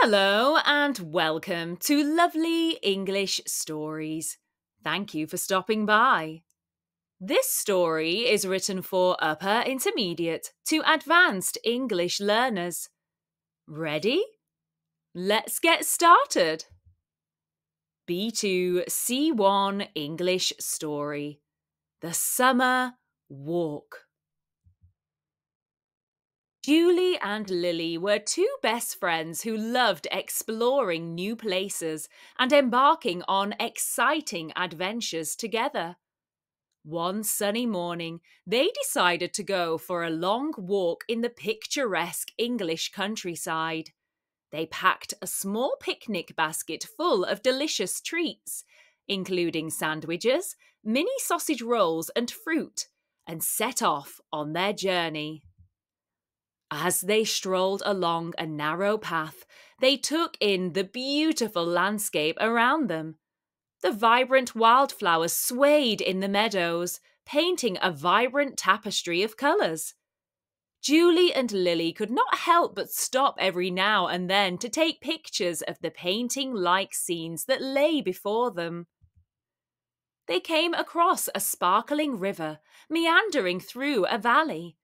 Hello and welcome to Lovely English Stories. Thank you for stopping by. This story is written for upper intermediate to advanced English learners. Ready? Let's get started. B2 C1 English Story. The Summer Walk. Julie and Lily were two best friends who loved exploring new places and embarking on exciting adventures together. One sunny morning, they decided to go for a long walk in the picturesque English countryside. They packed a small picnic basket full of delicious treats, including sandwiches, mini sausage rolls and fruit, and set off on their journey. As they strolled along a narrow path, they took in the beautiful landscape around them. The vibrant wildflowers swayed in the meadows, painting a vibrant tapestry of colours. Julie and Lily could not help but stop every now and then to take pictures of the painting-like scenes that lay before them. They came across a sparkling river, meandering through a valley.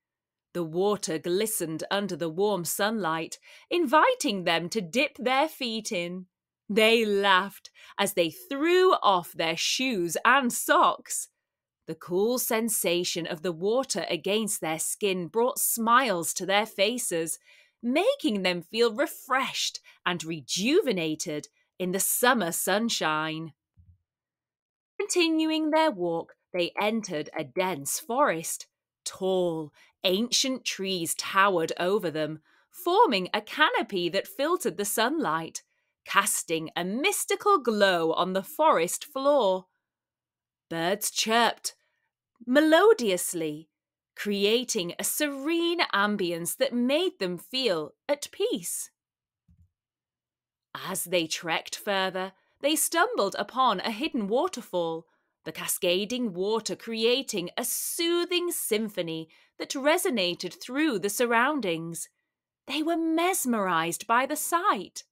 The water glistened under the warm sunlight, inviting them to dip their feet in. They laughed as they threw off their shoes and socks. The cool sensation of the water against their skin brought smiles to their faces, making them feel refreshed and rejuvenated in the summer sunshine. Continuing their walk, they entered a dense forest. Tall, ancient trees towered over them, forming a canopy that filtered the sunlight, casting a mystical glow on the forest floor. Birds chirped melodiously, creating a serene ambience that made them feel at peace. As they trekked further, they stumbled upon a hidden waterfall, the cascading water creating a soothing symphony that resonated through the surroundings. They were mesmerized by the sight.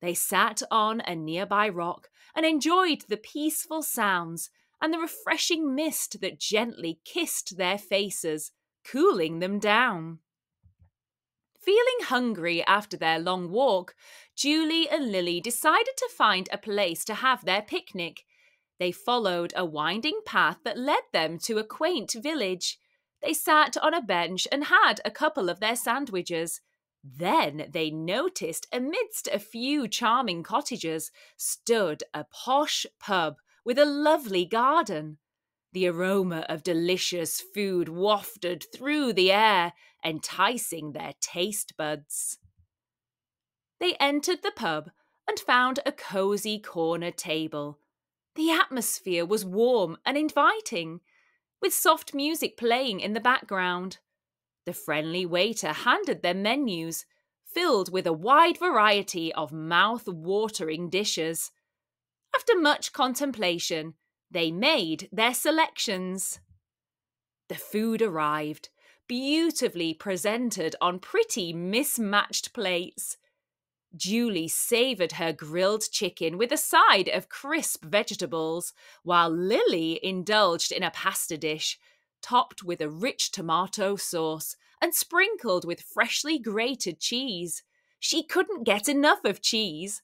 They sat on a nearby rock and enjoyed the peaceful sounds and the refreshing mist that gently kissed their faces, cooling them down. Feeling hungry after their long walk, Julie and Lily decided to find a place to have their picnic. They followed a winding path that led them to a quaint village. They sat on a bench and had a couple of their sandwiches. Then they noticed amidst a few charming cottages stood a posh pub with a lovely garden. The aroma of delicious food wafted through the air, enticing their taste buds. They entered the pub and found a cozy corner table. The atmosphere was warm and inviting, with soft music playing in the background. The friendly waiter handed them menus, filled with a wide variety of mouth-watering dishes. After much contemplation, they made their selections. The food arrived, beautifully presented on pretty mismatched plates. Julie savoured her grilled chicken with a side of crisp vegetables, while Lily indulged in a pasta dish, topped with a rich tomato sauce and sprinkled with freshly grated cheese. She couldn't get enough of cheese.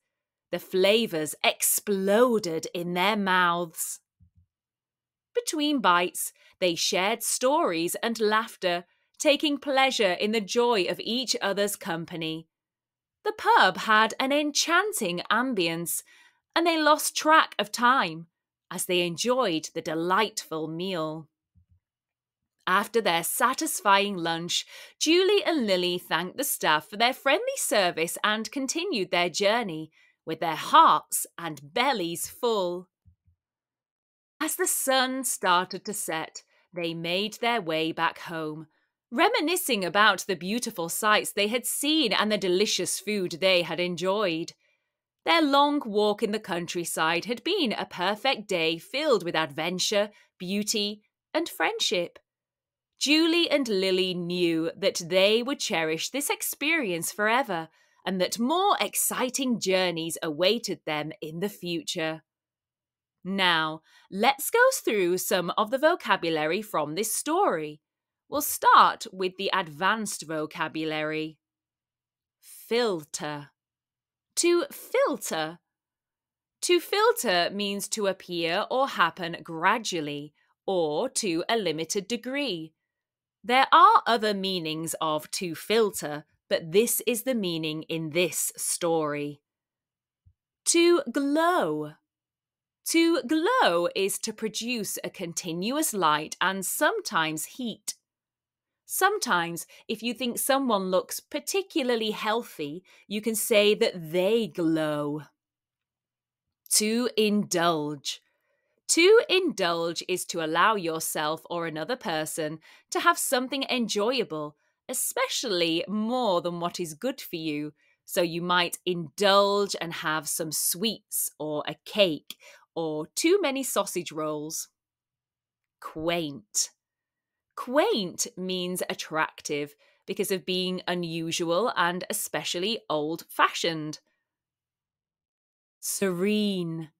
The flavours exploded in their mouths. Between bites, they shared stories and laughter, taking pleasure in the joy of each other's company. The pub had an enchanting ambience, and they lost track of time as they enjoyed the delightful meal. After their satisfying lunch, Julie and Lily thanked the staff for their friendly service and continued their journey with their hearts and bellies full. As the sun started to set, they made their way back home, reminiscing about the beautiful sights they had seen and the delicious food they had enjoyed. Their long walk in the countryside had been a perfect day filled with adventure, beauty, and friendship. Julie and Lily knew that they would cherish this experience forever and that more exciting journeys awaited them in the future. Now, let's go through some of the vocabulary from this story. We'll start with the advanced vocabulary. Filter. To filter. To filter means to appear or happen gradually, or to a limited degree. There are other meanings of to filter, but this is the meaning in this story. To glow. To glow is to produce a continuous light and sometimes heat. Sometimes, if you think someone looks particularly healthy, you can say that they glow. To indulge. To indulge is to allow yourself or another person to have something enjoyable, especially more than what is good for you. So you might indulge and have some sweets or a cake, or too many sausage rolls. Quaint. Quaint means attractive because of being unusual and especially old-fashioned. Serene.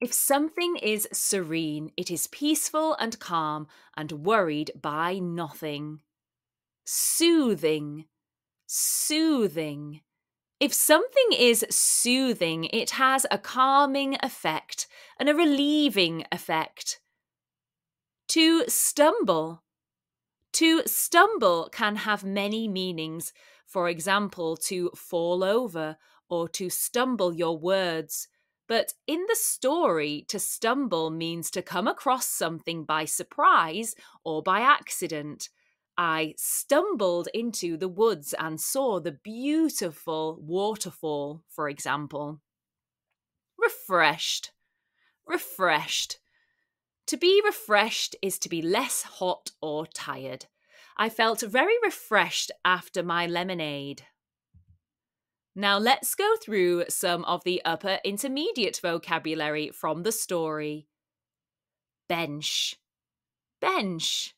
If something is serene, it is peaceful and calm and worried by nothing. Soothing. Soothing. If something is soothing, it has a calming effect and a relieving effect. To stumble. To stumble can have many meanings, for example, to fall over or to stumble your words. But in the story, to stumble means to come across something by surprise or by accident. I stumbled into the woods and saw the beautiful waterfall, for example. Refreshed. Refreshed. To be refreshed is to be less hot or tired. I felt very refreshed after my lemonade. Now let's go through some of the upper intermediate vocabulary from the story. Bench. Bench.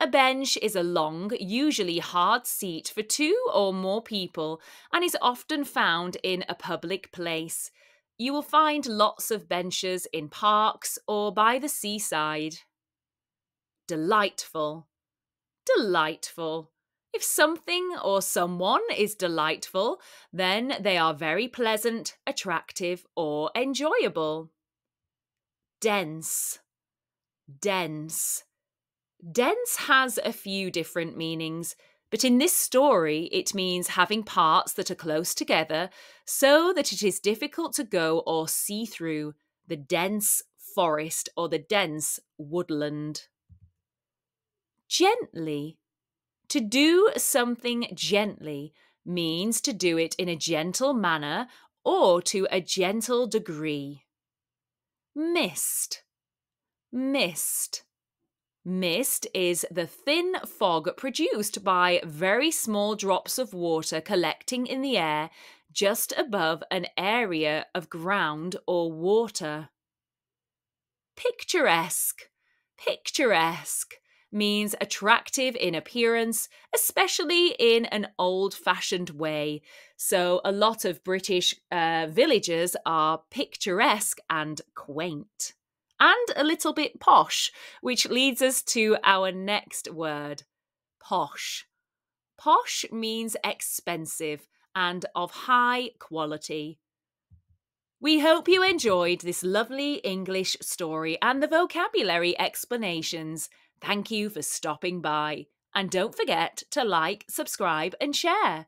A bench is a long, usually hard seat for two or more people and is often found in a public place. You will find lots of benches in parks or by the seaside. Delightful. Delightful. If something or someone is delightful, then they are very pleasant, attractive, or enjoyable. Dense. Dense. Dense has a few different meanings, but in this story it means having parts that are close together so that it is difficult to go or see through, the dense forest or the dense woodland. Gently. To do something gently means to do it in a gentle manner or to a gentle degree. Mist. Mist. Mist is the thin fog produced by very small drops of water collecting in the air just above an area of ground or water. Picturesque. Picturesque means attractive in appearance, especially in an old-fashioned way. So a lot of British villages are picturesque and quaint. And a little bit posh, which leads us to our next word, posh. Posh means expensive and of high quality. We hope you enjoyed this lovely English story and the vocabulary explanations. Thank you for stopping by. And don't forget to like, subscribe and share.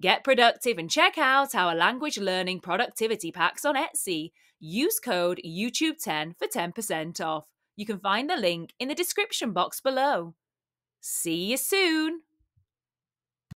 Get productive and check out our language learning productivity packs on Etsy. Use code YouTube10 for 10% off. You can find the link in the description box below. See you soon!